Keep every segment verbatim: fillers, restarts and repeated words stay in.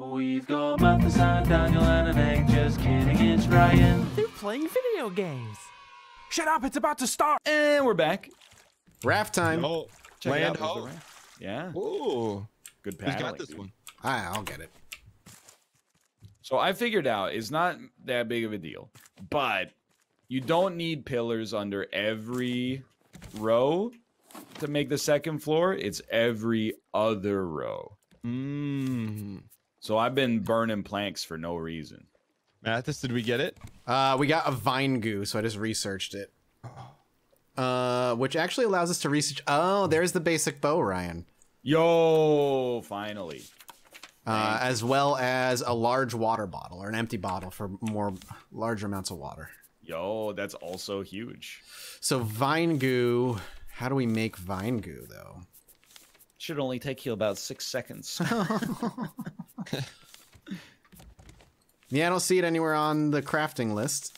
We've got Matt, the San Daniel, and an egg. Just kidding, it's Ryan. They're playing video games. Shut up, it's about to start. And we're back. Raft time. Oh, check Land it out. Yeah. Ooh. Good paddling. Who's got this dude. one? I'll get it. So I figured out it's not that big of a deal, but you don't need pillars under every row to make the second floor. It's every other row. Mmm. So I've been burning planks for no reason. Mathis, did we get it? Uh, we got a vine goo, so I just researched it. Uh, which actually allows us to research. Oh, there's the basic bow, Ryan. Yo, finally. Uh, as well as a large water bottle or an empty bottle for more larger amounts of water. Yo, that's also huge. So vine goo. How do we make vine goo, though? Should only take you about six seconds. Yeah, I don't see it anywhere on the crafting list.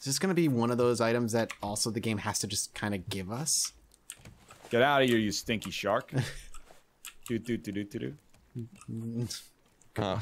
Is this gonna be one of those items that also the game has to just kind of give us? Get out of here, you stinky shark. Do do do do do do. Oh.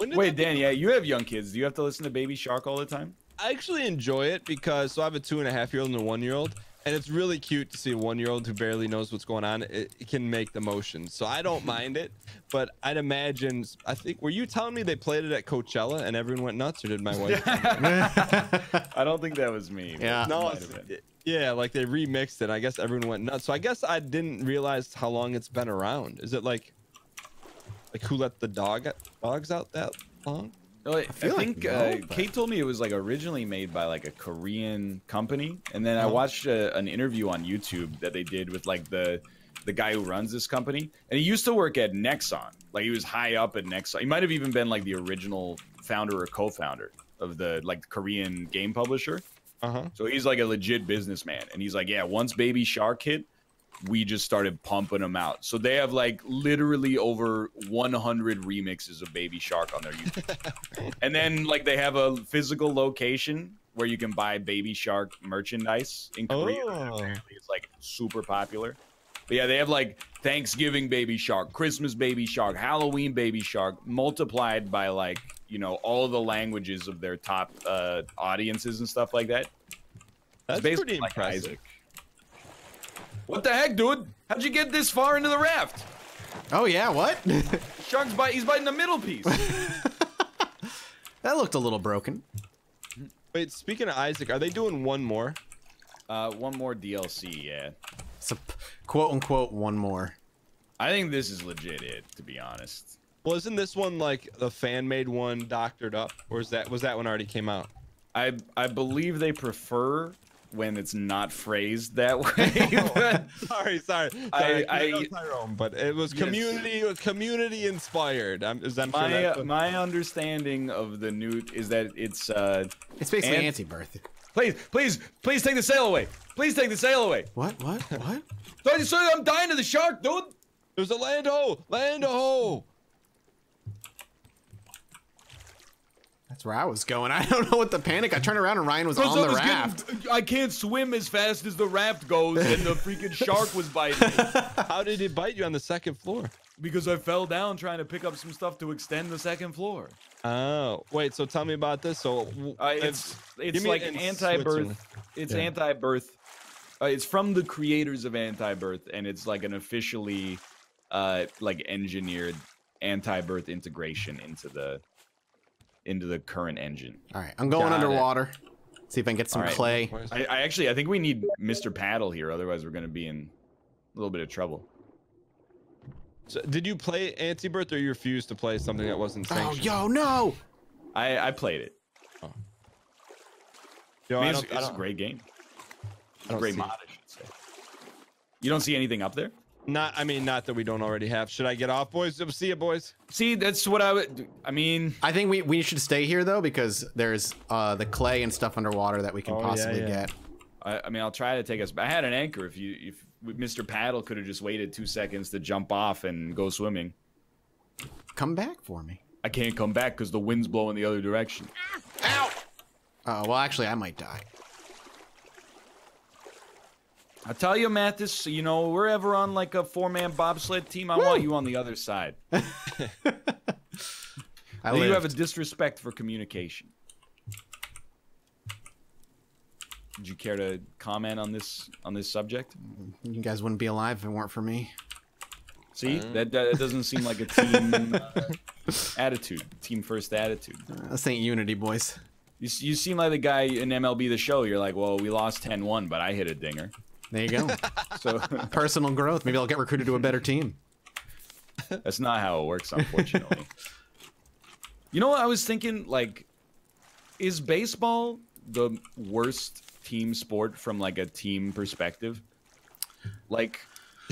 Wait, Dan, yeah, you have young kids. Do you have to listen to Baby Shark all the time? I actually enjoy it because so I have a two and a half year old and a one year old. And it's really cute to see a one-year-old who barely knows what's going on. It, it can make the motions, so I don't mind it. But I'd imagine, I think, were you telling me they played it at Coachella and everyone went nuts, or did my wife? I don't think that was me. Yeah, no, it, yeah, like they remixed it. I guess everyone went nuts. So I guess I didn't realize how long it's been around. Is it like, like who let the dog dogs out that long? I, I think like, uh, no, but... Kate told me it was like originally made by like a Korean company, and then I watched a, an interview on YouTube that they did with like the the guy who runs this company, and he used to work at Nexon. Like he was high up at Nexon. He might have even been like the original founder or co-founder of the like Korean game publisher. Uh-huh. So he's like a legit businessman, and he's like, yeah, once Baby Shark hit, we just started pumping them out. So they have like literally over one hundred remixes of Baby Shark on their YouTube. And then like they have a physical location where you can buy Baby Shark merchandise in Korea. Oh. Apparently it's like super popular. But yeah, they have like Thanksgiving Baby Shark, Christmas Baby Shark, Halloween Baby Shark, multiplied by like, you know, all the languages of their top uh, audiences and stuff like that. That's pretty impressive. Like what the heck, dude? How'd you get this far into the raft? Oh, yeah, what? Shark's bite, he's biting the middle piece. That looked a little broken. Wait, speaking of Isaac, are they doing one more? Uh, one more D L C, yeah. It's a quote-unquote one more. I think this is legit it, to be honest. Well, isn't this one like the fan-made one doctored up? Or is that was that one already came out? I, I believe they prefer... when it's not phrased that way. But sorry, sorry. I, I, I know Tyrone, but it was community, yes. community inspired. I'm, is that my sure uh, my understanding of the newt is that it's uh, it's basically an anti-birth. Please, please, please take the sail away. Please take the sail away. What? What? What? Sorry, sorry, I'm dying to the shark, dude. There's a land ho, land ho. That's where I was going. I don't know what the panic. I turned around and Ryan was Chris on the was raft. Getting, I can't swim as fast as the raft goes, and the freaking shark was biting me. How did it bite you on the second floor? Because I fell down trying to pick up some stuff to extend the second floor. Oh, wait. So tell me about this. So uh, it's it's like an anti-birth. It's yeah. anti-birth. Uh, it's from the creators of Anti-Birth, and it's like an officially uh, like engineered anti-birth integration into the. into the current engine. All right, I'm going Got underwater. It. See if I can get some right. clay. I, I actually, I think we need Mister Paddle here, otherwise we're gonna be in a little bit of trouble. So, did you play Anti-Birth, or you refused to play something that wasn't sanctioned? Oh, yo, no! I, I played it. Oh. Yo, I mean, I it's, it's a great game. It's a great mod, I should say. You don't see anything up there? Not, I mean, not that we don't already have. Should I get off, boys? See ya, boys. See, that's what I would do. I mean, I think we, we should stay here, though, because there's uh, the clay and stuff underwater that we can oh, possibly yeah, yeah. get. I, I mean, I'll try to take us. I had an anchor. If you, if Mister Paddle could have just waited two seconds to jump off and go swimming. Come back for me. I can't come back because the wind's blowing the other direction. Ow! Uh, well, actually, I might die. I tell you, Mathis, you know, we're ever on like a four-man bobsled team, I Woo! want you on the other side. I do you have a disrespect for communication. Would you care to comment on this on this subject? You guys wouldn't be alive if it weren't for me. See, uh. that, that doesn't seem like a team uh, attitude, team first attitude. Uh, this ain't unity, boys. You, you seem like the guy in M L B The Show. You're like, well, we lost ten one, but I hit a dinger. There you go. So personal growth. Maybe I'll get recruited to a better team. That's not how it works, unfortunately. You know what I was thinking? Like, is baseball the worst team sport from like a team perspective? Like,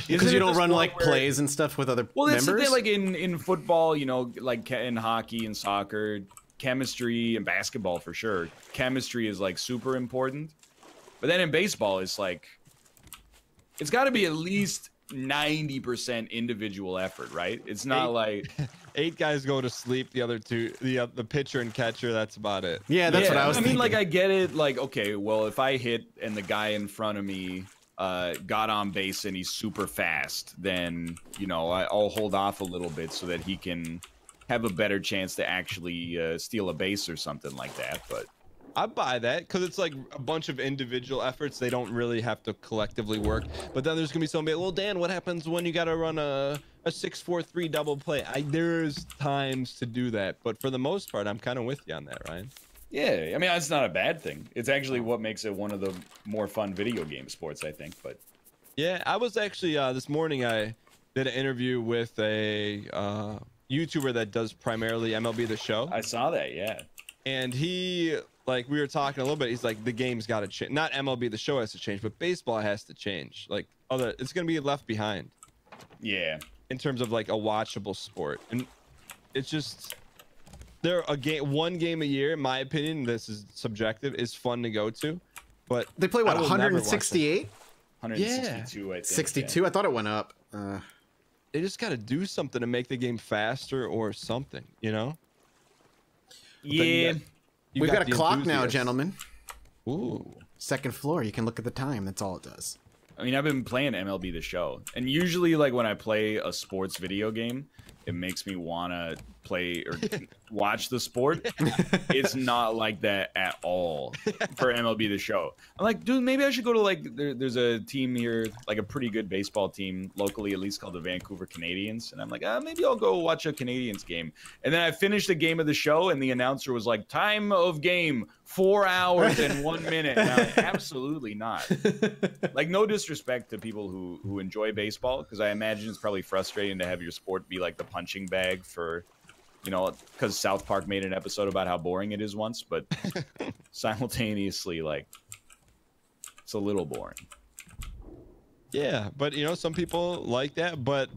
because you don't run like plays and stuff with other well, members. Well, it's like in in football, you know, like in hockey and soccer. Chemistry and basketball, for sure. Chemistry is like super important, but then in baseball, it's like it's got to be at least ninety percent individual effort, right? It's not eight, like eight guys go to sleep, the other two, the uh, the pitcher and catcher. That's about it. Yeah, that's yeah, what I was. I mean, thinking. like I get it. Like, okay, well, if I hit and the guy in front of me uh, got on base and he's super fast, then you know I, I'll hold off a little bit so that he can have a better chance to actually uh, steal a base or something like that. But I buy that because it's like a bunch of individual efforts. They don't really have to collectively work. But then there's going to be somebody, well, Dan, what happens when you got to run a, a six four three double play? I, there's times to do that. But for the most part, I'm kind of with you on that, Ryan. Yeah, I mean, it's not a bad thing. It's actually what makes it one of the more fun video game sports, I think. But yeah, I was actually uh, this morning I did an interview with a uh, YouTuber that does primarily M L B The Show. I saw that, yeah. And he, like, we were talking a little bit. He's like, the game's got to change. Not M L B The Show has to change, but baseball has to change. Like, other, it's going to be left behind. Yeah. In terms of like a watchable sport, and it's just there a game, one game a year. In my opinion, this is subjective. Is fun to go to, but they play what one hundred sixty-eight, one hundred sixty-two, yeah. I think. sixty-two. Yeah. I thought it went up. Uh... They just got to do something to make the game faster or something, you know? Yeah. You got, you We've got, got a clock enthusiast. now, gentlemen. Ooh. Second floor. You can look at the time. That's all it does. I mean, I've been playing M L B The Show. And usually, like, when I play a sports video game, it makes me want to play or watch the sport. It's not like that at all for M L B The Show. I'm like, dude, maybe I should go to, like, there, there's a team here, like a pretty good baseball team locally, at least, called the Vancouver Canadians. And I'm like, ah, maybe I'll go watch a Canadians game. And then I finished the game of the show, and the announcer was like, time of game, four hours and one minute. And I'm like, absolutely not. Like, no disrespect to people who, who enjoy baseball, because I imagine it's probably frustrating to have your sport be like the punching bag for, you know, because South Park made an episode about how boring it is once, but simultaneously, like, it's a little boring. Yeah, but, you know, some people like that, but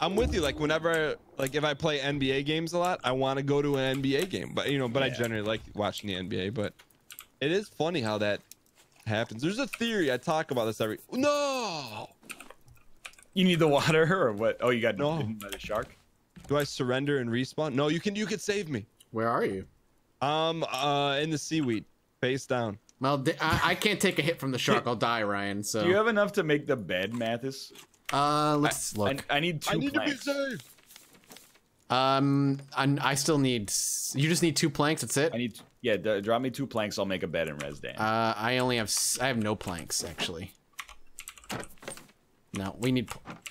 I'm with you. Like, whenever, like, if I play N B A games a lot, I want to go to an N B A game, but, you know, but yeah. I generally like watching the N B A, but it is funny how that happens. There's a theory. I talk about this every... No! You need the water or what? Oh, you got no. bitten by the shark? Do I surrender and respawn? No, you can you can save me. Where are you? Um, uh, in the seaweed, face down. Well, I, I can't take a hit from the shark. I'll die, Ryan. So. Do you have enough to make the bed, Mathis? Uh, let's I, look. I, I need two I need planks. To be saved. Um, I, I still need. You just need two planks. That's it. I need. Yeah, d drop me two planks. I'll make a bed in Res Dan. Uh, I only have. I have no planks actually. No, we need.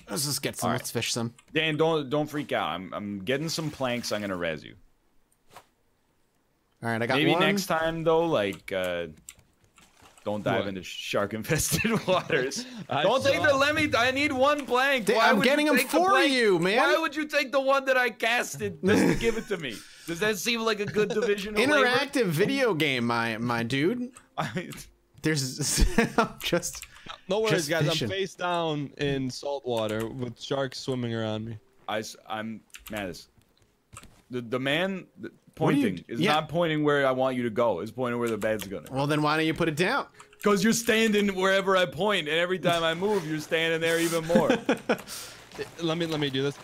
Let's just get some. Right. Let's fish some. Dan, don't don't freak out. I'm I'm getting some planks. I'm gonna res you. All right, I got. Maybe one. next time though, like, uh, don't dive what? into shark-infested waters. Don't take the lemmy. I need one plank. Dan, I'm getting them for the you, man. Why would you take the one that I casted just to give it to me? Does that seem like a good division? Interactive labor? video game, my my dude. There's I'm just. No worries, guys. I'm face down in salt water with sharks swimming around me. I, I'm Mattis. The, the man the, pointing you, is yeah. not pointing where I want you to go. It's pointing where the bed's going. Well, then why don't you put it down? Because you're standing wherever I point, and every time I move, you're standing there even more. let me let me do this.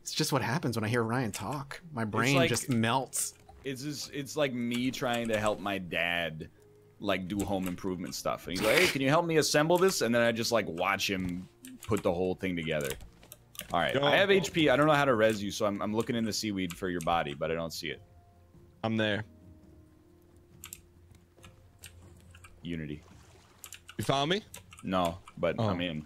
It's just what happens when I hear Ryan talk. My brain like, just melts. It's just, it's like me trying to help my dad like do home improvement stuff. And he's like, hey, can you help me assemble this? And then I just like watch him put the whole thing together. All right, Go I have on. H P. I don't know how to res you, so I'm, I'm looking in the seaweed for your body, but I don't see it. I'm there. Unity. You found me? No, but oh. I'm in.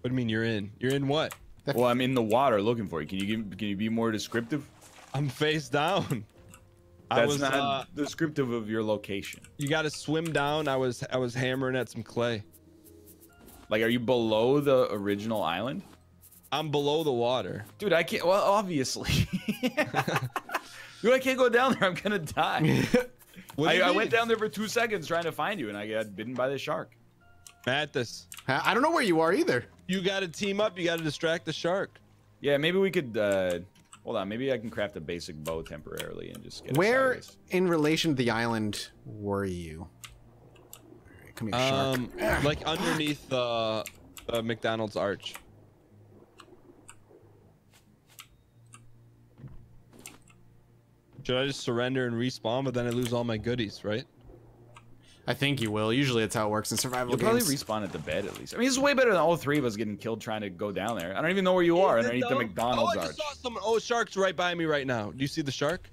What do you mean you're in? You're in what? Well, I'm in the water looking for you. Can you give, can you be more descriptive? I'm face down. That's I was, not uh, descriptive of your location. You got to swim down. I was I was hammering at some clay. Like, are you below the original island? I'm below the water. Dude, I can't. Well, obviously. Dude, I can't go down there. I'm gonna die. I, I went down there for two seconds trying to find you, and I got bitten by the shark. Mathis, I don't know where you are either. You got to team up. You got to distract the shark. Yeah, maybe we could. Uh, hold on. Maybe I can craft a basic bow temporarily and just get. Where in relation to the island were you? Come here, um, shark. Like underneath the, the McDonald's arch. Should I just surrender and respawn, but then I lose all my goodies, right? I think you will. Usually it's how it works in survival You'll games. You'll probably respawn at the bed, at least. I mean, this is way better than all three of us getting killed trying to go down there. I don't even know where you are underneath the McDonald's arch. Oh, I just saw someone. Oh, shark's right by me right now. Do you see the shark?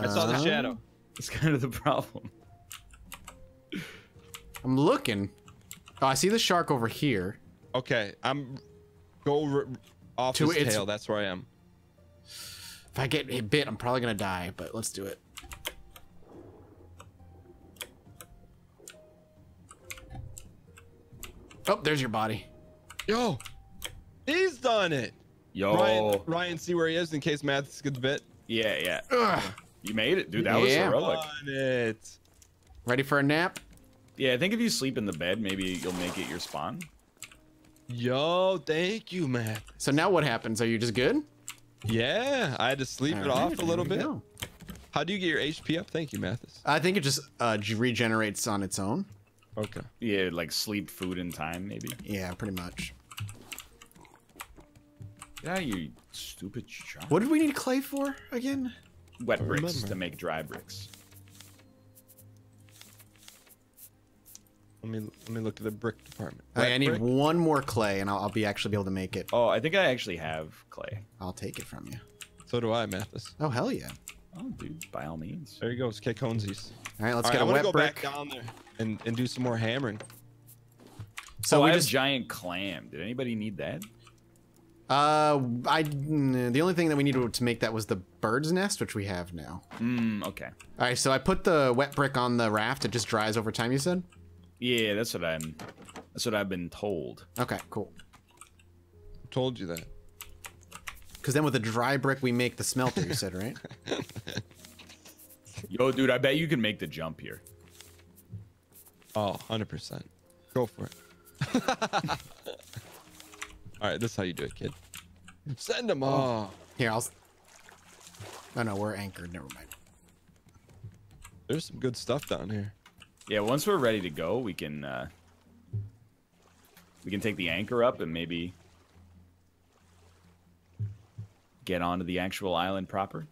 I saw um, the shadow. That's kind of the problem. I'm looking. Oh, I see the shark over here. Okay, I'm... Go off to his tail. That's where I am. If I get bit, I'm probably gonna die, but let's do it. Oh, there's your body. Yo, he's done it. Yo, Ryan, Ryan see where he is in case Mathis gets bit. Yeah, yeah. Ugh. You made it, dude. That yeah. was heroic. Ready for a nap? Yeah, I think if you sleep in the bed, maybe you'll make it your spawn. Yo, thank you, Matt. So now what happens? Are you just good? Yeah, I had to sleep it off a little bit. How do you get your H P up? Thank you, Mathis. I think it just uh, regenerates on its own. Okay. Yeah, like sleep, food, and time, maybe. Yeah, pretty much. Yeah, you stupid shark. What did we need clay for again? Wet bricks to make dry bricks. Let me let me look at the brick department. Right, I need brick? one more clay, and I'll, I'll be actually be able to make it. Oh, I think I actually have clay. I'll take it from you. So do I, Mathis. Oh hell yeah! Oh dude, by all means. There you go. It's K-Conesies. All right, let's all get right, a I wet go brick. Back down there and and do some more hammering. So oh, we I just have giant clam. Did anybody need that? Uh, I the only thing that we needed to make that was the bird's nest, which we have now. Hmm. Okay. All right. So I put the wet brick on the raft. It just dries over time. You said. Yeah, that's what I'm. That's what I've been told. Okay, cool. I told you that. Because then with the dry brick, we make the smelter. You said right. Yo, dude, I bet you can make the jump here. Oh, one hundred percent. Go for it. All right, that's how you do it, kid. Send them all. Here, I'll. Oh no, we're anchored. Never mind. There's some good stuff down here. Yeah, once we're ready to go, we can uh, we can take the anchor up and maybe get onto the actual island proper.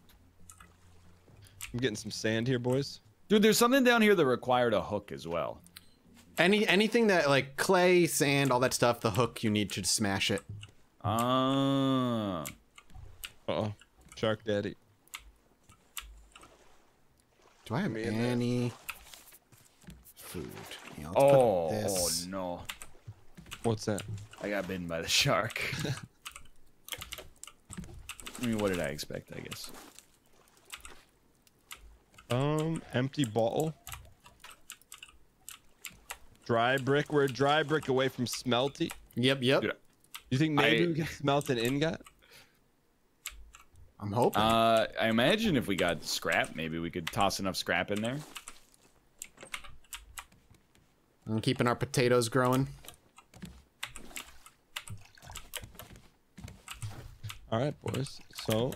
I'm getting some sand here, boys. Dude, there's something down here that required a hook as well. Any anything that like clay, sand, all that stuff, the hook you need to smash it. Ah. Uh oh, shark daddy. Do I have Me any? Food. You know, oh, oh no. What's that? I got bitten by the shark. I mean, what did I expect, I guess? Um, empty bottle. Dry brick. We're a dry brick away from smelty. Yep, yep. Dude, you think maybe I... we can smelt an ingot? I'm hoping. Uh, I imagine if we got scrap, maybe we could toss enough scrap in there. I'm keeping our potatoes growing. All right, boys. So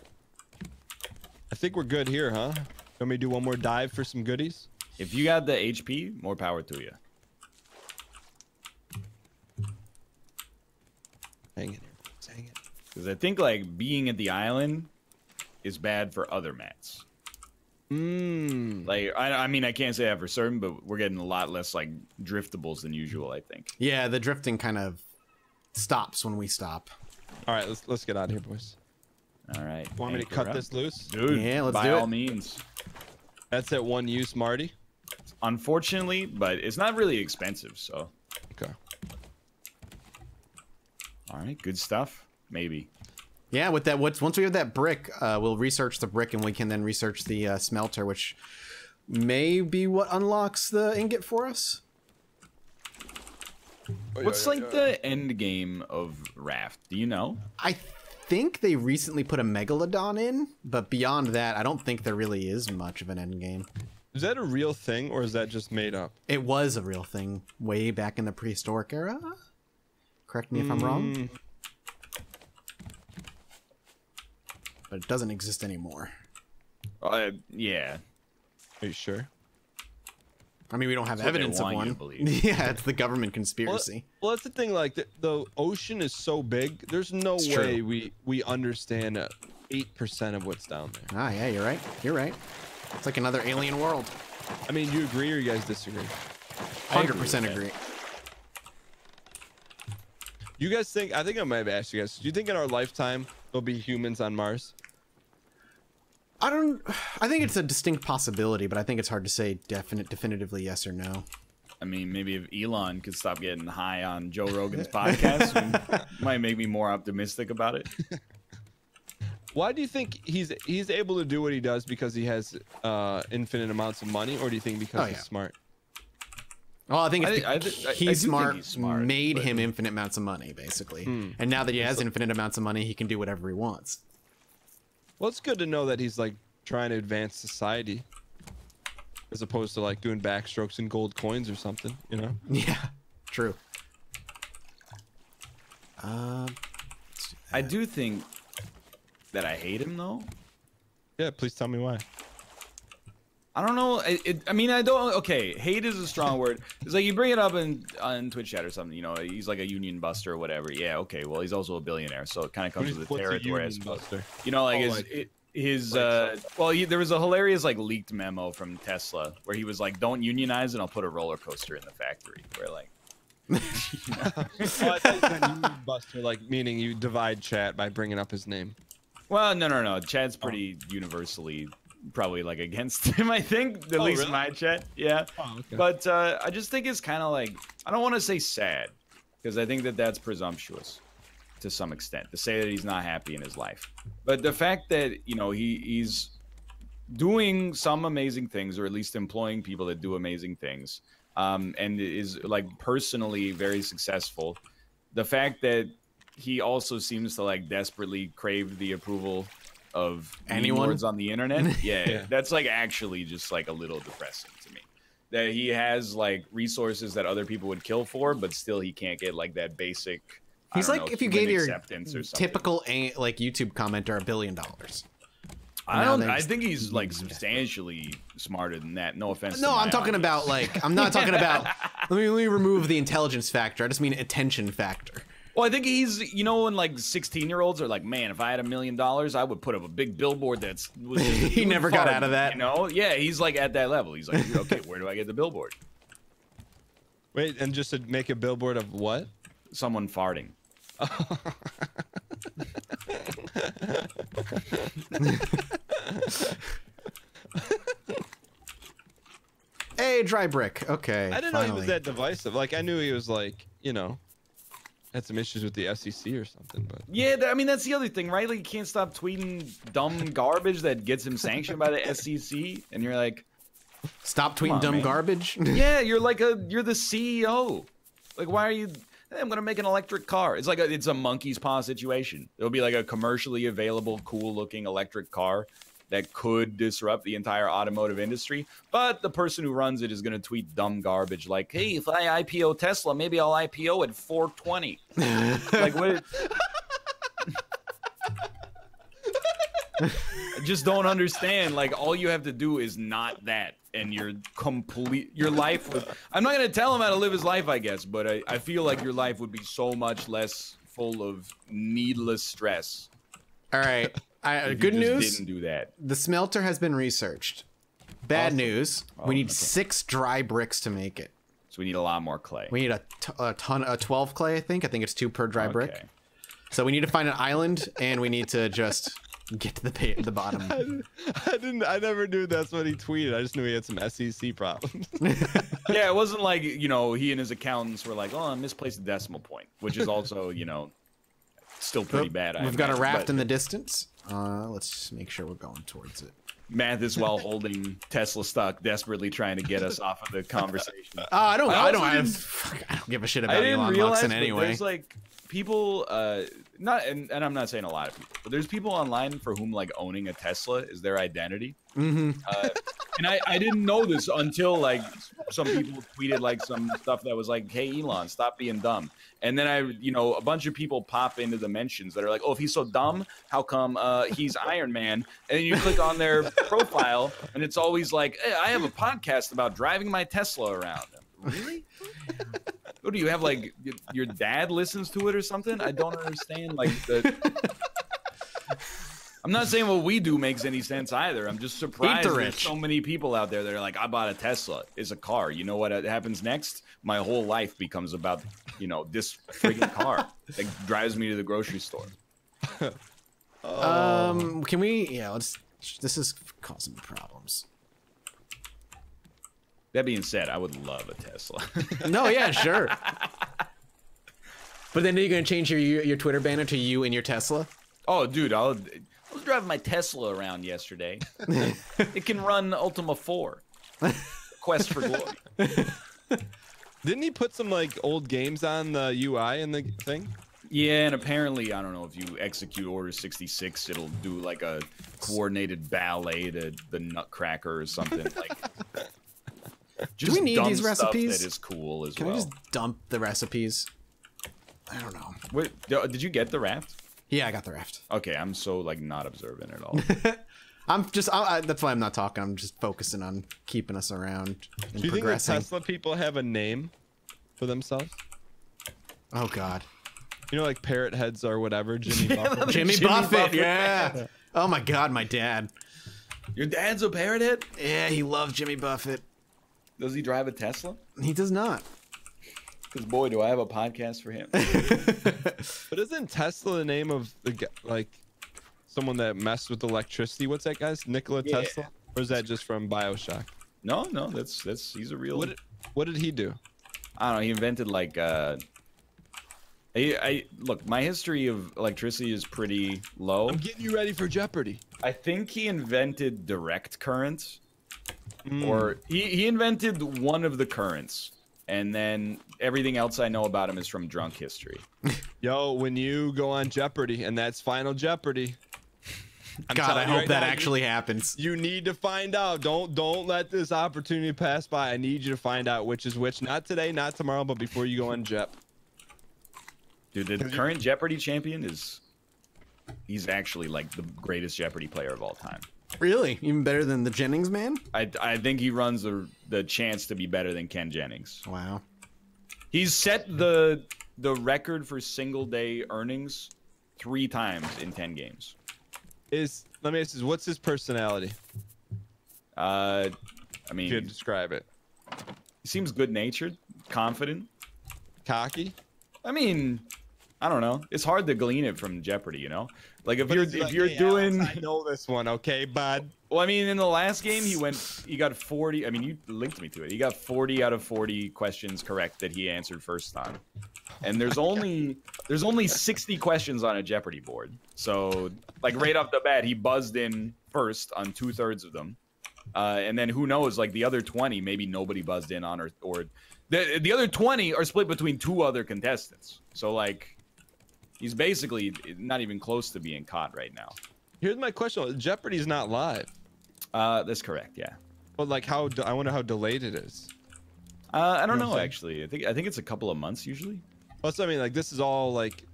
I think we're good here, huh? Let me do one more dive for some goodies. If you got the H P, more power to you. Hang it, hang it. Because I think like being at the island is bad for other mats. Mm. Like, I, I mean, I can't say that for certain, but we're getting a lot less like driftables than usual, I think. Yeah, the drifting kind of stops when we stop. All right, let's let's get out of here, boys. All right. Want me to cut this loose? Dude, yeah, let's do it. By all means. That's at one use, Marty. Unfortunately, but it's not really expensive, so. Okay. All right, good stuff. Maybe. Yeah, with that, once we have that brick, uh, we'll research the brick, and we can then research the uh, smelter, which may be what unlocks the ingot for us. Oh, What's yeah, yeah, like yeah. the end game of Raft? Do you know? I think they recently put a Megalodon in, but beyond that, I don't think there really is much of an end game. Is that a real thing, or is that just made up? It was a real thing way back in the prehistoric era. Correct me if mm. I'm wrong. But it doesn't exist anymore. Uh, yeah. Are you sure? I mean, we don't have that's evidence of one. Yeah, it's the government conspiracy. Well, well, that's the thing. Like, the, the ocean is so big. There's no it's way true. we we understand eight percent of what's down there. Ah, yeah, you're right. You're right. It's like another alien world. I mean, do you agree or you guys disagree? Hundred percent agree. You guys think? I think I might have asked you guys. Do you think in our lifetime there'll be humans on Mars? I don't. I think it's a distinct possibility, but I think it's hard to say definite, definitively yes or no. I mean, maybe if Elon could stop getting high on Joe Rogan's podcast, it might make me more optimistic about it. Why do you think he's he's able to do what he does? Because he has uh, infinite amounts of money, or do you think because oh, he's yeah. smart? Well, I think it's I, I, I, he's, I smart think he's smart made but... him infinite amounts of money, basically. Hmm. And now that he has infinite amounts of money, he can do whatever he wants. Well, it's good to know that he's like trying to advance society as opposed to like doing backstrokes and gold coins or something, you know? Yeah, true. Uh, I do think that I hate him, though. Yeah, please tell me why. I don't know. It, it, I mean, I don't. Okay, hate is a strong word. It's like you bring it up in, on Twitch chat or something. You know, he's like a union buster or whatever. Yeah, okay. Well, he's also a billionaire, so it kind of comes with the territory, I suppose. You know, like oh, his, like, it, his. Like uh, well, he, there was a hilarious like leaked memo from Tesla where he was like, "Don't unionize, and I'll put a roller coaster in the factory." Where like. Union buster, like meaning you divide chat by bringing up his name. Well, no, no, no. Chad's pretty oh. universally. Probably like against him, I think, at oh, least really? in my chat. Yeah. Oh, okay. But uh, I just think it's kind of like, I don't want to say sad, because I think that that's presumptuous to some extent, to say that he's not happy in his life. But the fact that, you know, he, he's doing some amazing things, or at least employing people that do amazing things, um, and is like personally very successful. The fact that he also seems to like desperately crave the approval of anyone words on the internet, yeah, yeah, that's like actually just like a little depressing to me. That he has like resources that other people would kill for, but still he can't get like that basic. He's like, know, if you gave your typical like YouTube commenter a billion dollars. I don't. I think he's like substantially smarter than that. No offense. No, I'm talking audience. about like. I'm not talking about. Let me let me remove the intelligence factor. I just mean attention factor. Well, I think he's, you know, when like sixteen year olds are like, man, if I had a million dollars, I would put up a big billboard that's. Was he never got out of that. You know? Yeah, he's like at that level. He's like, okay, where do I get the billboard? Wait, and just to make a billboard of what? Someone farting. Hey, dry brick. Okay. I didn't finally. know he was that divisive. Like, I knew he was like, you know. Had some issues with the F C C or something, but yeah, I mean that's the other thing, right? Like you can't stop tweeting dumb garbage that gets him sanctioned by the S E C, and you're like, stop tweeting on, dumb man. garbage. Yeah, you're like a you're the C E O. Like, why are you? Hey, I'm gonna make an electric car. It's like a, it's a monkey's paw situation. It'll be like a commercially available, cool-looking electric car that could disrupt the entire automotive industry, but the person who runs it is going to tweet dumb garbage like, hey, if I I P O Tesla, maybe I'll I P O at four twenty. Like, what? I just don't understand. Like, all you have to do is not that, and you're complete. Your life would, I'm not going to tell him how to live his life, I guess, but I, I feel like your life would be so much less full of needless stress. All right. I, good news. Didn't do that. The smelter has been researched. Bad awesome. news. Oh, we need okay. six dry bricks to make it. So we need a lot more clay. We need a, t a ton of twelve clay, I think. I think it's two per dry okay. brick. So we need to find an island, and we need to just get to the pay the bottom. I, I didn't. I never knew that's what he tweeted. I just knew he had some S E C problems. Yeah, it wasn't like, you know, he and his accountants were like, oh, I misplaced a decimal point, which is also, you know, still pretty bad. I We've imagine, got a raft but... in the distance. Uh, let's make sure we're going towards it. Math is while holding Tesla stock, desperately trying to get us off of the conversation. Uh, I don't. I, I don't have. Fuck, I don't give a shit about Elon Musk in any way. There's like people, uh, not and, and I'm not saying a lot of people, but there's people online for whom like owning a Tesla is their identity. Mm-hmm. uh, and I, I didn't know this until like some people tweeted like some stuff that was like, "Hey Elon, stop being dumb." And then I, you know, a bunch of people pop into the mentions that are like, "Oh, if he's so dumb, how come uh, he's Iron Man?" And then you click on their profile, and it's always like, hey, "I have a podcast about driving my Tesla around." Really? What do you have? Like your dad listens to it or something? I don't understand. Like the. I'm not saying what we do makes any sense either. I'm just surprised there's so many people out there that are like, I bought a Tesla. It's a car. You know what happens next? My whole life becomes about, you know, this freaking car that drives me to the grocery store. Oh. Um, can we? Yeah, let's. This is causing problems. That being said, I would love a Tesla. No, yeah, sure. But then are you going to change your your Twitter banner to you and your Tesla? Oh, dude, I'll. I was driving my Tesla around yesterday. It can run Ultima four. Quest for Glory. Didn't he put some like old games on the U I in the thing? Yeah, and apparently, I don't know, if you execute Order sixty-six, it'll do like a coordinated ballet to the Nutcracker or something. Like, just do we need these recipes? That is cool as can well. Can we just dump the recipes? I don't know. Wait, did you get the raft? Yeah, I got the raft. Okay, I'm so like not observant at all. I'm just I, I, that's why I'm not talking. I'm just focusing on keeping us around and progressing. Do you think the Tesla people have a name for themselves? Oh God, you know, like parrot heads or whatever. Jimmy Buffett. Jimmy, Jimmy Buffett. Buffett. Yeah. Oh my God, my dad. Your dad's a parrot head? Yeah, he loves Jimmy Buffett. Does he drive a Tesla? He does not. Because boy, do I have a podcast for him. But isn't Tesla the name of the like someone that messed with electricity? What's that guy's? Nikola yeah. Tesla? Or is that just from Bioshock? No, no, that's that's he's a real. What did, what did he do? I don't know. He invented like. Uh, I, I look. My history of electricity is pretty low. I'm getting you ready for Jeopardy. I think he invented direct current, mm. or he he invented one of the currents. And then everything else I know about him is from drunk history. Yo, when you go on Jeopardy, and that's Final Jeopardy. I'm God, I hope right that now, actually you, happens. You need to find out. Don't don't let this opportunity pass by. I need you to find out which is which. Not today, not tomorrow, but before you go on Jep. Dude, the current Jeopardy champion is... He's actually like the greatest Jeopardy player of all time. Really? Even better than the Jennings man? I, I think he runs the, the chance to be better than Ken Jennings. Wow. He's set the the record for single day earnings three times in ten games. Is let me ask you, what's his personality? Uh, I mean, you could describe it. He seems good-natured, confident, cocky. I mean, I don't know. It's hard to glean it from Jeopardy, you know? Like if but you're if like, you're hey, doing Alex, I know this one, okay, bud. Well, I mean, in the last game he went he got forty. I mean, you linked me to it. He got forty out of forty questions correct that he answered first time. And there's oh only God. there's only sixty questions on a Jeopardy board. So like right off the bat, he buzzed in first on two thirds of them. Uh, and then who knows, like the other twenty, maybe nobody buzzed in on or or the the other twenty are split between two other contestants. So like he's basically not even close to being caught right now. Here's my question: Jeopardy's not live. Uh, that's correct. Yeah. But like, how? I wonder how delayed it is. Uh, I don't you know, know actually. I think I think it's a couple of months usually. Well, so I mean, like this is all like.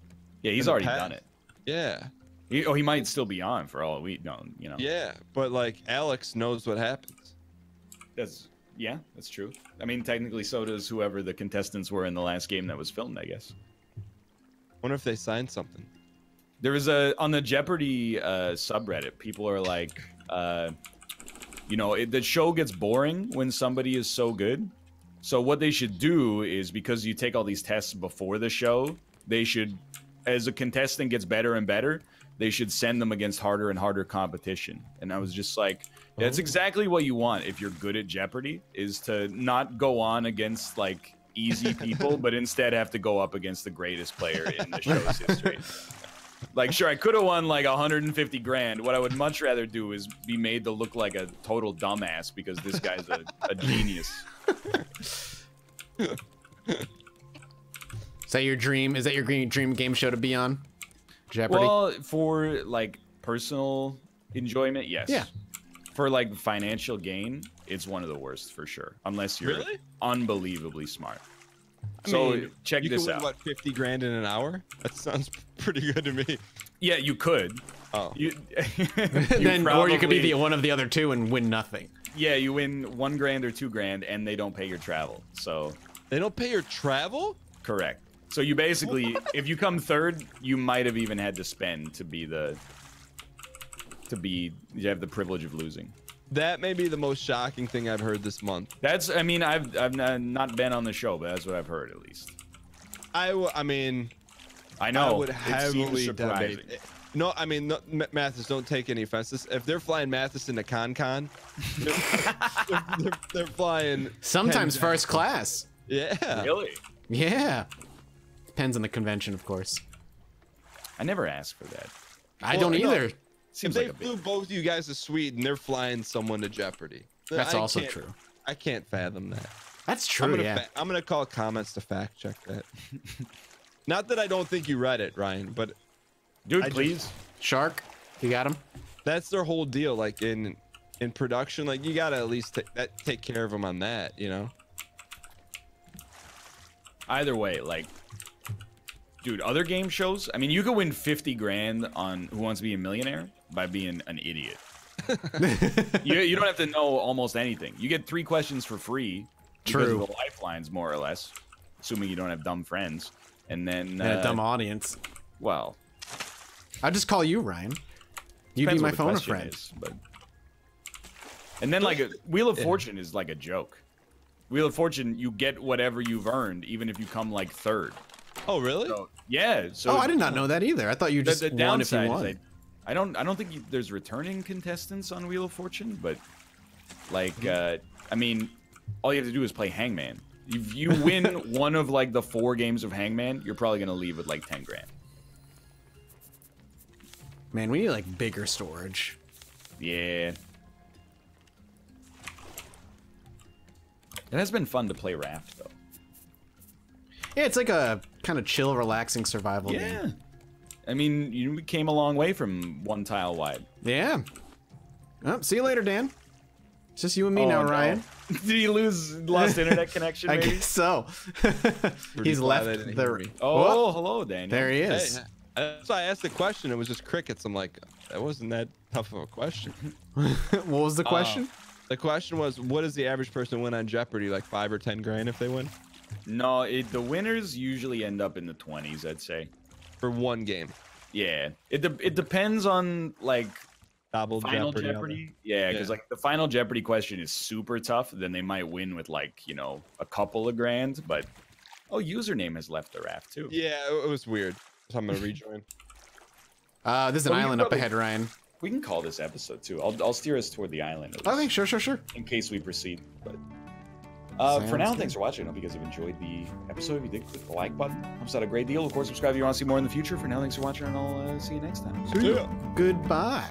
Yeah, he's already done it. Yeah. He, oh, he might still be on for all we know. You know. Yeah, but like Alex knows what happens. That's yeah, that's true. I mean, technically, so does whoever the contestants were in the last game that was filmed, I guess. Wonder if they signed something. There was a on the Jeopardy uh, subreddit. People are like, uh, you know, it, the show gets boring when somebody is so good. So what they should do is, because you take all these tests before the show, they should, as a contestant gets better and better, they should send them against harder and harder competition. And I was just like, that's exactly what you want if you're good at Jeopardy, is to not go on against like easy people, but instead have to go up against the greatest player in the show's history. Like, sure, I could have won like a hundred fifty grand. What I would much rather do is be made to look like a total dumbass because this guy's a, a genius. Is that your dream? Is that your dream game show to be on? Jeopardy? Well, for like personal enjoyment, yes. Yeah. For like financial gain, it's one of the worst for sure. Unless you're really? unbelievably smart. I so mean, check this out. You could win, what, fifty grand in an hour? That sounds pretty good to me. Yeah, you could. Oh. You, you then, probably, or you could be the, one of the other two and win nothing. Yeah, you win one grand or two grand, and they don't pay your travel. So they don't pay your travel? Correct. So you basically, what? if you come third, you might have even had to spend to be the, to be, you have the privilege of losing. That may be the most shocking thing I've heard this month. That's, I mean, I've I've not been on the show, but that's what I've heard at least. I, w I mean, I know. I would heavily debate. No, I mean, no, Mathis, don't take any offense. If they're flying Mathis into Con-Con, they're, they're, they're, they're flying. Sometimes first class. Yeah. Really? Yeah. Depends on the convention, of course. I never asked for that. I well, don't either. No. Seems if like they flew bit. both of you guys to Sweden, they're flying someone to Jeopardy. That's I also true. I can't fathom that. That's true, I'm gonna yeah. I'm going to call comments to fact check that. Not that I don't think you read it, Ryan, but... Dude, I please. Just, Shark, you got him? That's their whole deal. Like, in in production, like, you got to at least that, take care of them on that, you know? Either way, like... Dude, other game shows? I mean, you could win fifty grand on Who Wants to Be a Millionaire by being an idiot. you, you don't have to know almost anything. You get three questions for free. True. Because of the lifelines, more or less. Assuming you don't have dumb friends. And then... And uh, a dumb audience. Well. I'd just call you, Ryan. You'd be my phone a friend. Is, but... And then, like, a, Wheel of Fortune is like a joke. Wheel of Fortune, you get whatever you've earned, even if you come, like, third. Oh really? So, yeah. So oh, I did not know that either. I thought you just the, the won if you won. Like, I don't. I don't think you, there's returning contestants on Wheel of Fortune, but like, uh, I mean, all you have to do is play Hangman. If you win one of like the four games of Hangman, you're probably gonna leave with like ten grand. Man, we need like bigger storage. Yeah. It has been fun to play Raft though. Yeah, it's like a kind of chill, relaxing survival yeah. game. I mean, you came a long way from one tile wide. Yeah. Oh, see you later, Dan. It's just you and me oh, now, no. Ryan. Did he lose lost internet connection? Maybe? I guess so. He's left the. Oh, oh, hello, Daniel. There he is. Hey, that's why I asked the question. It was just crickets. I'm like, that wasn't that tough of a question. What was the question? Uh, the question was, what does the average person win on Jeopardy? Like five or ten grand if they win? No, it, the winners usually end up in the twenties, I'd say. For one game. Yeah. It de it depends on, like, Double Final Jeopardy. Jeopardy. Yeah, because, yeah. like, the Final Jeopardy question is super tough. Then they might win with, like, you know, a couple of grand. But, oh, username has left the raft, too. Yeah, it was weird. So I'm going to rejoin. uh, There's an well, island probably, up ahead, Ryan. We can call this episode, too. I'll, I'll steer us toward the island. Least, okay, sure, sure, sure. In case we proceed, but... Uh, for now, good. Thanks for watching. I hope you guys have enjoyed the episode. If you did, click the like button. Helps out a great deal. Of course, subscribe if you want to see more in the future. For now, thanks for watching, and I'll uh, see you next time. See ya. Goodbye.